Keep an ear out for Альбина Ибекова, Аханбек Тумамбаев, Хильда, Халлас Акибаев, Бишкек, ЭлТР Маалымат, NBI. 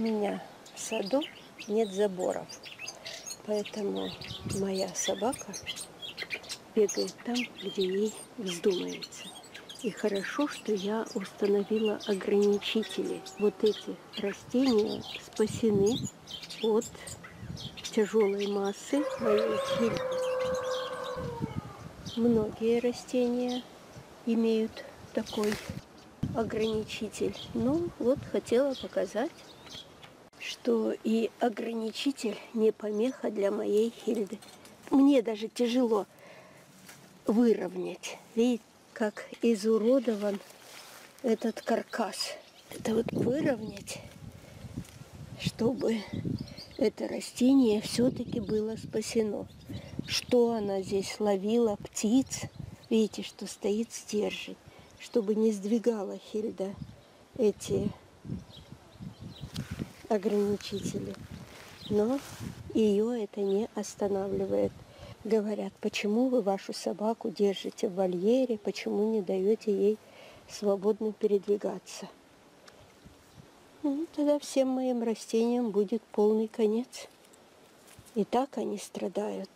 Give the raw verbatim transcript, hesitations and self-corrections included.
меня в саду нет заборов, поэтому моя собака бегает там, где ей вздумается. И хорошо, что я установила ограничители. Вот эти растения спасены от тяжелой массы моей Хильды. Многие растения имеют такой ограничитель. Ну вот, хотела показать, что и ограничитель не помеха для моей Хильды. Мне даже тяжело выровнять. Видите, как изуродован этот каркас. Это вот выровнять, чтобы это растение все-таки было спасено. Что она здесь ловила? Птиц. Видите, что стоит стержень, чтобы не сдвигала Хильда эти ограничители. Но ее это не останавливает. Говорят, почему вы вашу собаку держите в вольере, почему не даете ей свободно передвигаться. Ну, тогда всем моим растениям будет полный конец. И так они страдают.